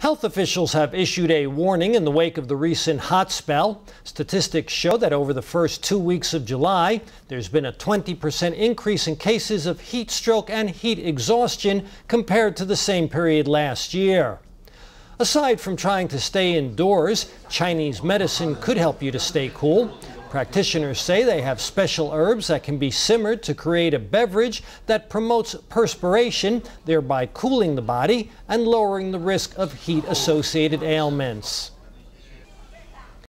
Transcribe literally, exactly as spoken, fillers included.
Health officials have issued a warning in the wake of the recent hot spell. Statistics show that over the first two weeks of July, there's been a twenty percent increase in cases of heat stroke and heat exhaustion compared to the same period last year. Aside from trying to stay indoors, Chinese medicine could help you to stay cool. Practitioners say they have special herbs that can be simmered to create a beverage that promotes perspiration, thereby cooling the body and lowering the risk of heat-associated ailments.